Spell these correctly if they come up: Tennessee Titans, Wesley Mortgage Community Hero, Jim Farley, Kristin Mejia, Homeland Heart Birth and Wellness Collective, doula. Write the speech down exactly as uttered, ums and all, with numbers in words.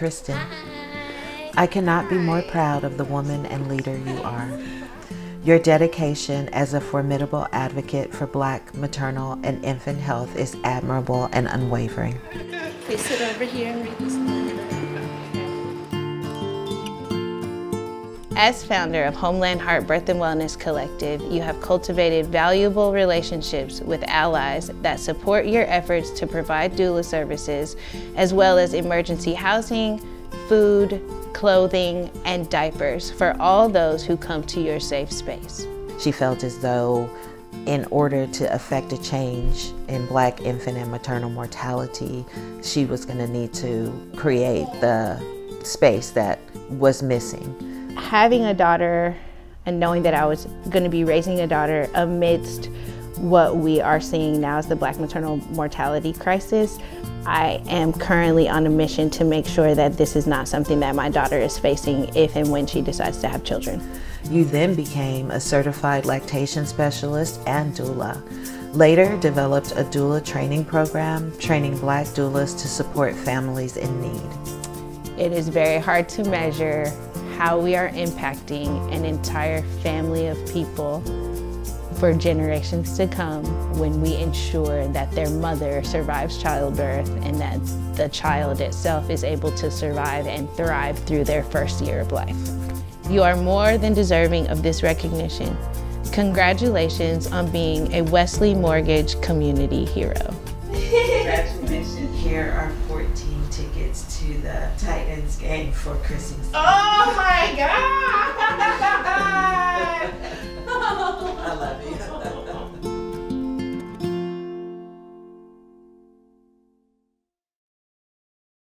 Kristin, I cannot be more proud of the woman and leader you are. Your dedication as a formidable advocate for Black maternal and infant health is admirable and unwavering. Okay, sit over here and read this. As founder of Homeland Heart Birth and Wellness Collective, you have cultivated valuable relationships with allies that support your efforts to provide doula services, as well as emergency housing, food, clothing, and diapers for all those who come to your safe space. She felt as though in order to effect a change in Black infant and maternal mortality, she was going to need to create the space that was missing. Having a daughter and knowing that I was going to be raising a daughter amidst what we are seeing now is the Black maternal mortality crisis. I am currently on a mission to make sure that this is not something that my daughter is facing if and when she decides to have children. You then became a certified lactation specialist and doula. Later, developed a doula training program, training Black doulas to support families in need. It is very hard to measure how we are impacting an entire family of people for generations to come when we ensure that their mother survives childbirth and that the child itself is able to survive and thrive through their first year of life. You are more than deserving of this recognition. Congratulations on being a Wesley Mortgage Community Hero. Congratulations. Here are fourteen tickets to the Titans game for Christmas. Oh my God! I love you.